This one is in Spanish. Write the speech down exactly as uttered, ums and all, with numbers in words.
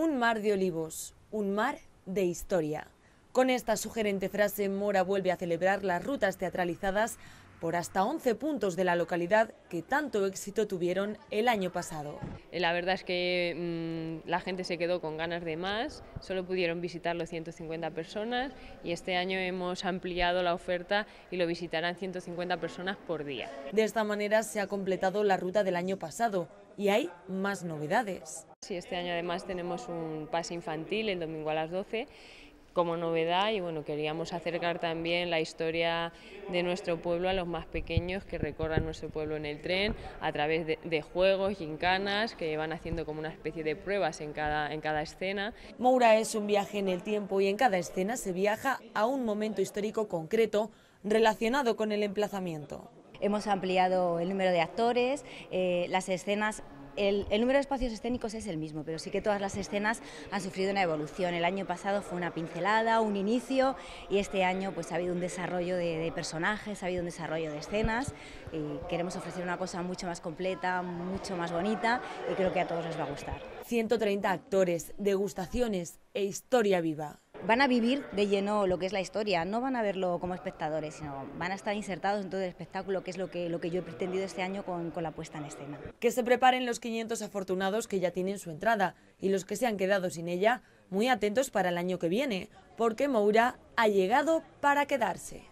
Un mar de olivos, un mar de historia. Con esta sugerente frase, Mora vuelve a celebrar las rutas teatralizadas por hasta once puntos de la localidad que tanto éxito tuvieron el año pasado. La verdad es que mmm, la gente se quedó con ganas de más, solo pudieron visitarlo ciento cincuenta personas y este año hemos ampliado la oferta y lo visitarán ciento cincuenta personas por día. De esta manera se ha completado la ruta del año pasado y hay más novedades. Sí, este año además tenemos un pase infantil el domingo a las doce. Como novedad, y bueno, queríamos acercar también la historia de nuestro pueblo a los más pequeños que recorran nuestro pueblo en el tren a través de, de juegos, gincanas, que van haciendo como una especie de pruebas en cada, en cada escena. Mora es un viaje en el tiempo y en cada escena se viaja a un momento histórico concreto relacionado con el emplazamiento. Hemos ampliado el número de actores, eh, las escenas. El, el número de espacios escénicos es el mismo, pero sí que todas las escenas han sufrido una evolución. El año pasado fue una pincelada, un inicio, y este año pues ha habido un desarrollo de, de personajes, ha habido un desarrollo de escenas, y queremos ofrecer una cosa mucho más completa, mucho más bonita, y creo que a todos les va a gustar. ciento treinta actores, degustaciones e historia viva. Van a vivir de lleno lo que es la historia, no van a verlo como espectadores, sino van a estar insertados en todo el espectáculo, que es lo que, lo que yo he pretendido este año con, con la puesta en escena. Que se preparen los quinientos afortunados que ya tienen su entrada y los que se han quedado sin ella, muy atentos para el año que viene, porque Mora ha llegado para quedarse.